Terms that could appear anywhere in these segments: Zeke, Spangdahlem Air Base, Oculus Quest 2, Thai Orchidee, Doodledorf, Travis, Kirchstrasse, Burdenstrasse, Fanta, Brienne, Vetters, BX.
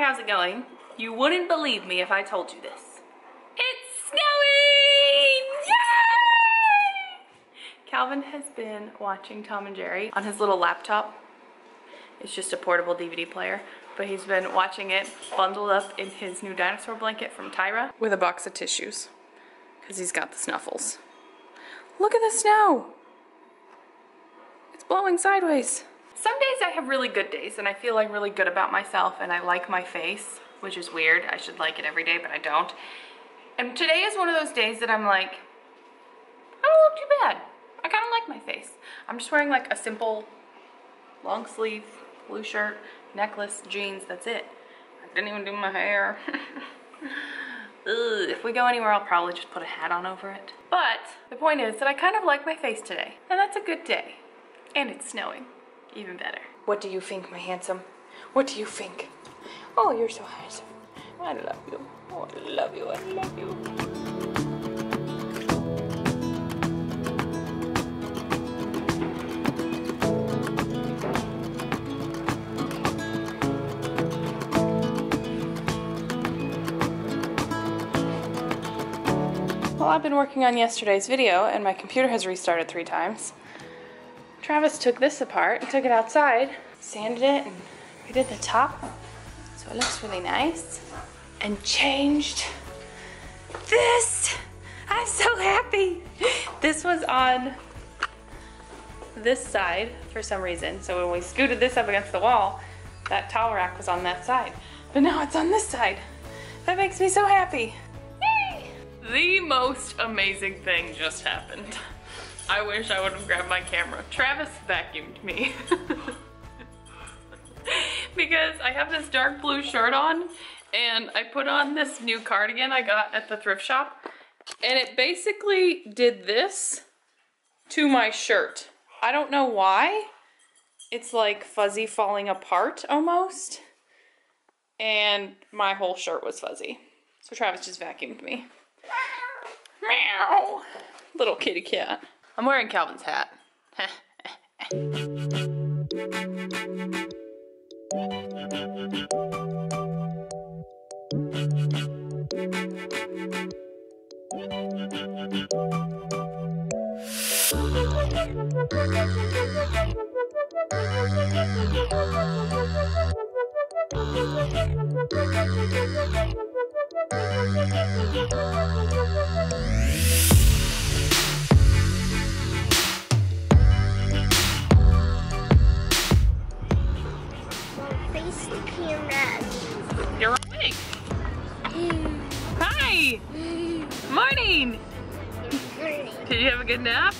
Hi, how's it going? You wouldn't believe me if I told you this. It's snowing! Yay! Calvin has been watching Tom and Jerry on his little laptop. It's just a portable DVD player, but he's been watching it bundled up in his new dinosaur blanket from Tyra with a box of tissues because he's got the snuffles. Look at the snow. It's blowing sideways. Some days I have really good days and I feel like really good about myself and I like my face, which is weird. I should like it every day, but I don't. And today is one of those days that I'm like, I don't look too bad. I kind of like my face. I'm just wearing like a simple long sleeve, blue shirt, necklace, jeans, that's it. I didn't even do my hair. If we go anywhere, I'll probably just put a hat on over it. But the point is that I kind of like my face today, and that's a good day. And it's snowing, even better. What do you think, my handsome? What do you think? Oh, you're so handsome. I love you. Oh, I love you. I love you. Well, I've been working on yesterday's video and my computer has restarted 3 times. Travis took this apart and took it outside, sanded it, and we did the top, so it looks really nice, and changed this. I'm so happy. This was on this side for some reason, so when we scooted this up against the wall, that towel rack was on that side, but now it's on this side. That makes me so happy. The most amazing thing just happened. I wish I would have grabbed my camera. Travis vacuumed me. Because I have this dark blue shirt on and I put on this new cardigan I got at the thrift shop and it basically did this to my shirt. I don't know why. It's like fuzzy falling apart almost. And my whole shirt was fuzzy. So Travis just vacuumed me. Meow. Little kitty cat. I'm wearing Calvin's hat. You're running. Hi. Morning. Did you have a good nap?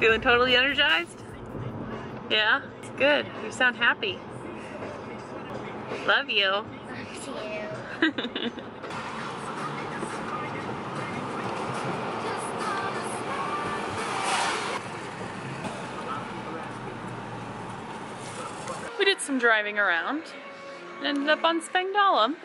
Feeling totally energized? Yeah? Good. You sound happy. Love you. Love you. We did some driving around. Ended up on Spangdahlem.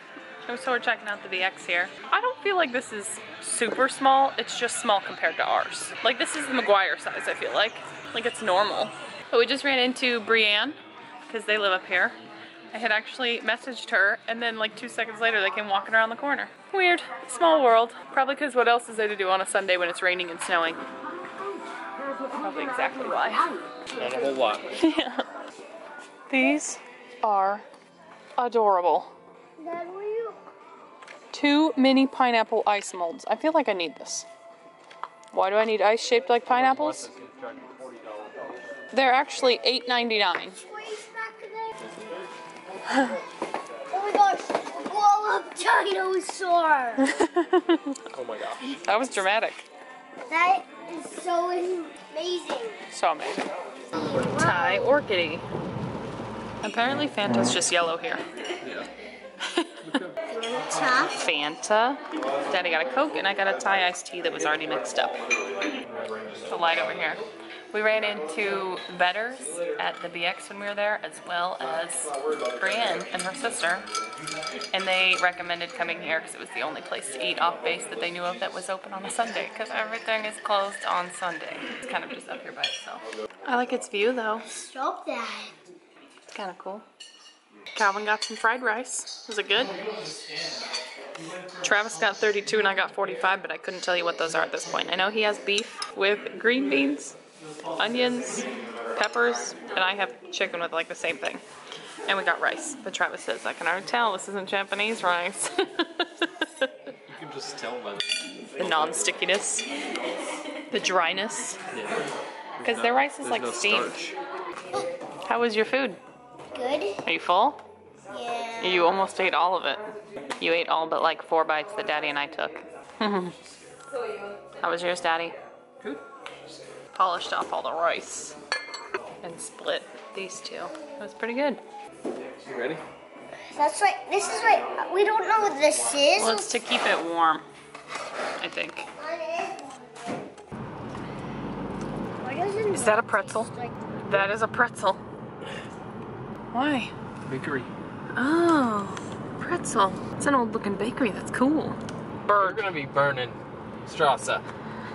So we're checking out the VX here. I don't feel like this is super small. It's just small compared to ours. Like this is the Maguire size, I feel like. Like it's normal. But we just ran into Brienne because they live up here. I had actually messaged her and then like 2 seconds later they came walking around the corner. Weird, small world. Probably because what else is there to do on a Sunday when it's raining and snowing? Probably exactly why. Not a whole lot. Yeah. These are adorable. Two mini pineapple ice molds. I feel like I need this. Why do I need ice shaped like pineapples? They're actually $8.99. Oh my gosh, blow up dinosaur! Oh my gosh. That was dramatic. That is so amazing. So amazing. Wow. Thai Orchidee. Apparently Fanta's just yellow here. Yeah. Fanta. Daddy got a Coke and I got a Thai iced tea that was already mixed up. The light over here. We ran into Vetters at the BX when we were there, as well as Brienne and her sister. And they recommended coming here because it was the only place to eat off base that they knew of that was open on a Sunday, because everything is closed on Sunday. It's kind of just up here by itself. I like its view though. Stop that. It's kind of cool. Calvin got some fried rice. Was it good? Travis got 32 and I got 45, but I couldn't tell you what those are at this point. I know he has beef with green beans, onions, peppers, and I have chicken with like the same thing. And we got rice, but Travis says, I can already tell this isn't Japanese rice. You can just tell by the non-stickiness, the dryness. Because their rice is like steamed. How was your food? Good. Are you full? Yeah. You almost ate all of it. You ate all but like 4 bites that Daddy and I took. How was yours, Daddy? Good. Polished off all the rice and split these two. It was pretty good. You ready? That's right. This is right. We don't know what this is. Well, it's to keep it warm, I think. Is that a pretzel? That is a pretzel. Why? Bakery. Oh, pretzel. It's an old looking bakery. That's cool. Burn. We're gonna be burning Strasse.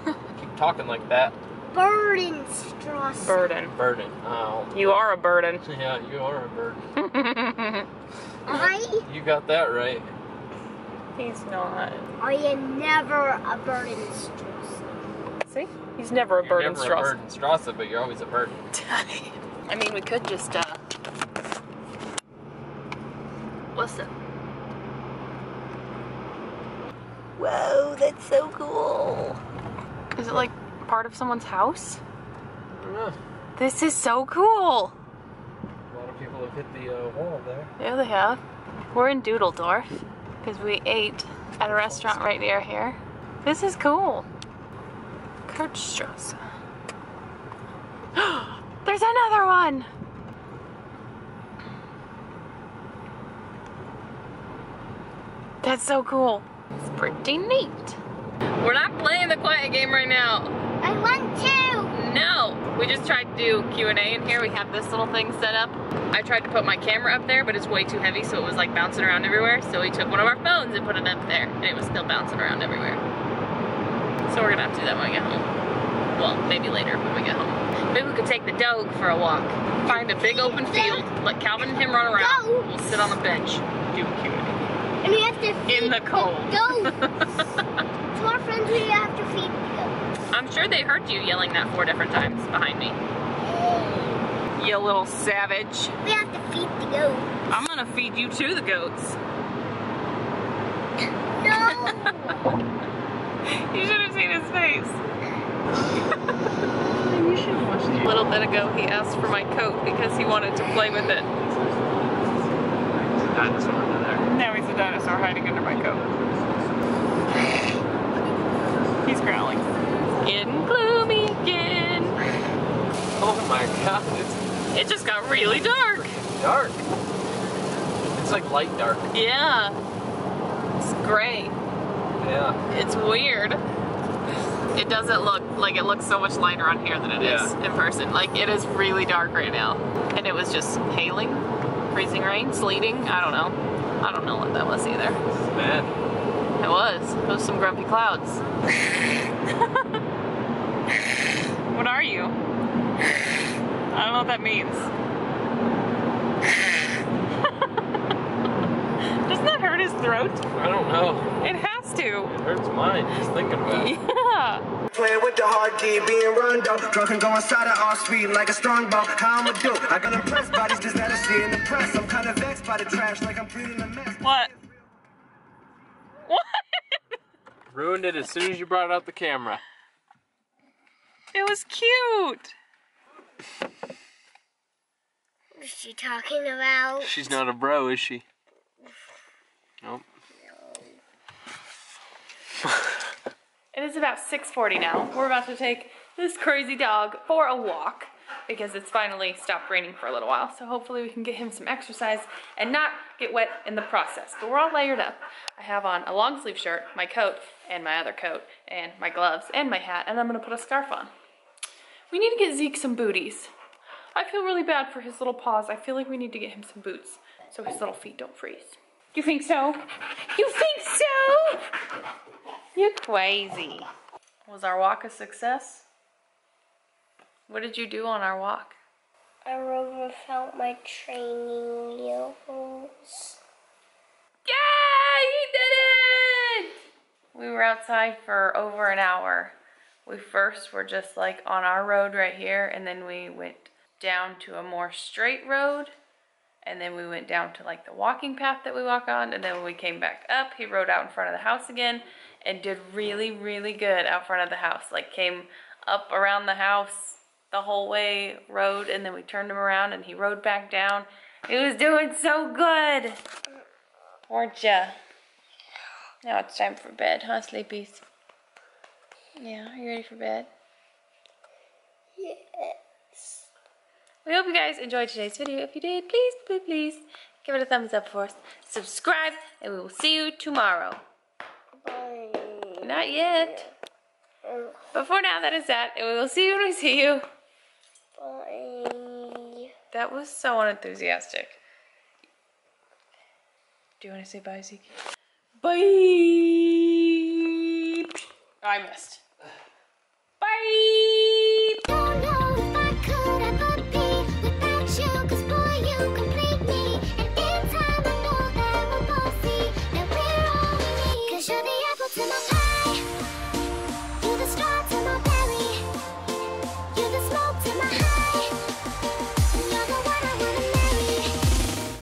Keep talking like that. Burdenstrasse. Burden. Burden. Oh. You are a burden. Yeah, you are a burden. I? You got that right. He's not. I am never a Burdenstrasse. See? He's never a Burdenstrasse. You're never a Burdenstrasse, but you're always a burden. I mean, we could just, listen. Whoa, that's so cool. Is it like part of someone's house? I don't know. This is so cool. A lot of people have hit the wall there. Yeah, they have. We're in Doodledorf because we ate at a restaurant right near here. This is cool. Kirchstrasse. There's another one. That's so cool. It's pretty neat. We're not playing the quiet game right now. I want to! No! We just tried to do Q&A in here. We have this little thing set up. I tried to put my camera up there, but it's way too heavy, so it was like bouncing around everywhere. So we took one of our phones and put it up there, and it was still bouncing around everywhere. So we're gonna have to do that when we get home. Well, maybe later when we get home. Maybe we could take the dog for a walk. Find a big open field, let Calvin and him run around. Dogs. We'll sit on a bench, do Q&A. And we have to feed in the cold. To our friends, we have to feed the goats. I'm sure they heard you yelling that 4 different times behind me. Hey. You little savage. We have to feed the goats. I'm gonna feed you to the goats. No! You should have seen his face. You should have watched it. A little bit ago, he asked for my coat because he wanted to play with it. Dinosaur under there. Now he's a dinosaur hiding under my coat. He's growling. Getting gloomy again. Oh my god. It just got really dark. Dark. It's like light dark. Yeah. It's gray. Yeah. It's weird. It doesn't look like it looks so much lighter on here than it is in person. Like it is really dark right now. And it was just hailing. Freezing rain, sleeting, I don't know. I don't know what that was either. It was bad. It was. It was some grumpy clouds. What are you? I don't know what that means. Doesn't that hurt his throat? I don't know. It has to. It hurts mine, just thinking about it. Yeah. Playing with the hard D, being run down, drunk and going side of our street like a strong ball. How I'ma do? I got impressed by this dishonesty in the press. I'm kind of vexed by the trash, like I'm breathing the mess. What? What? Ruined it as soon as you brought out the camera. It was cute. What is she talking about? She's not a bro, is she? Nope. No. It is about 6:40 now. We're about to take this crazy dog for a walk because it's finally stopped raining for a little while. So hopefully we can get him some exercise and not get wet in the process. But we're all layered up. I have on a long sleeve shirt, my coat, and my other coat, and my gloves, and my hat, and I'm gonna put a scarf on. We need to get Zeke some booties. I feel really bad for his little paws. I feel like we need to get him some boots so his little feet don't freeze. You think so? You think so? You're crazy. Was our walk a success? What did you do on our walk? I rode without my training wheels. Yeah, you did it! We were outside for over an hour. We first were just like on our road right here, and then we went down to a more straight road, and then we went down to like the walking path that we walk on, and then when we came back up, he rode out in front of the house again and did really, really good out front of the house. Like came up around the house the whole way, rode, and then we turned him around and he rode back down. He was doing so good, weren't ya? Now it's time for bed, huh, sleepies? Yeah, are you ready for bed? Yes. We hope you guys enjoyed today's video. If you did, please, please, please give it a thumbs up for us. Subscribe, and we will see you tomorrow. Bye. Not yet. But for now, that is that, and we will see you when we see you. Bye. That was so unenthusiastic. Do you want to say bye, Zeke? Bye. I missed.